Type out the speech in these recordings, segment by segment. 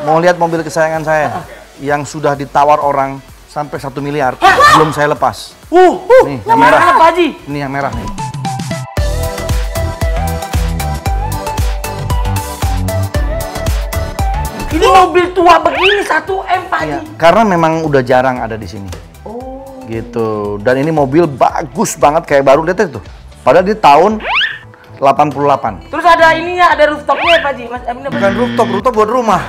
Mau lihat mobil kesayangan saya yang sudah ditawar orang sampai 1 miliar, belum saya lepas. Nih yang merah. Ini yang merah nih. Ini mobil tua begini 1M Pak Haji. Karena memang udah jarang ada di sini. Gitu. Dan ini mobil bagus banget kayak baru, lihat itu. Padahal di tahun 88. Terus ada ininya, ada rooftopnya ya Pak Ji? Mas, bukan rooftop, rooftop buat rumah.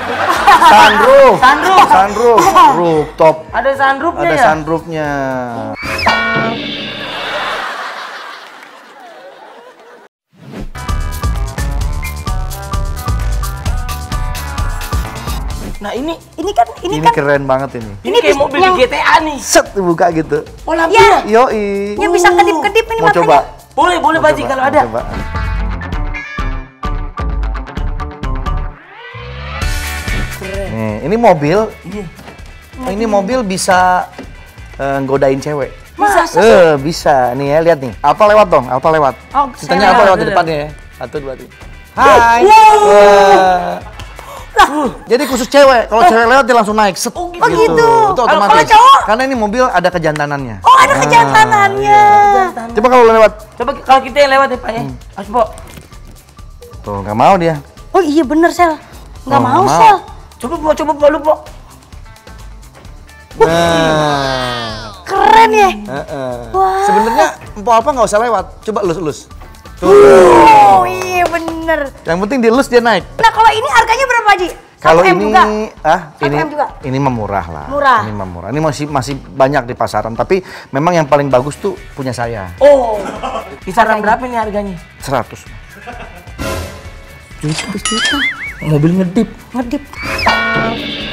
Sunroof. Sunroof. Sunroof. Rooftop. Ada sunroofnya ya? Ada sunroofnya. Nah ini kan keren banget ini. Ini kayak mobil yang GTA nih. Set dibuka gitu. Oh lampunya. Yo i. Yang bisa kedip-kedip ini. Mau makanya. Coba. Boleh, boleh Pak Haji kalau ada. Coba. Keren. Nih, ini mobil. Iya. Ini mobil bisa nggodain cewek. Bisa. Bisa. Nih ya, lihat nih. Alfa lewat dong, Alfa lewat. Oh, ceritanya Alfa lewat di depannya ya. 1, 2, 3. Hai. Jadi khusus cewek, kalau cewek lewat dia langsung naik. Set, oh gitu. Itu otomatis. Kalau cowok? Karena ini mobil ada kejantanannya. Oh, ada kejantanannya. Iya. Coba kalau lewat. Coba kalau kita yang lewat ya Pak ya. Asbo. Tuh, nggak mau dia. Oh iya bener Sel. Nggak mau Sel. Coba Pak lu Pak. Keren ya. Wah. Sebenarnya Mpok Alfa nggak usah lewat. Coba elus-elus. Oh iya bener. Yang penting dielus dia naik. Nah kalau ini harganya berapa Haji? Kalau ini juga? Ini memurah lah. Murah. Ini memurah. Ini masih banyak di pasaran, tapi memang yang paling bagus tuh punya saya. Oh. Kisaran berapa ini harganya? 100. Juta. Mobil ngedip.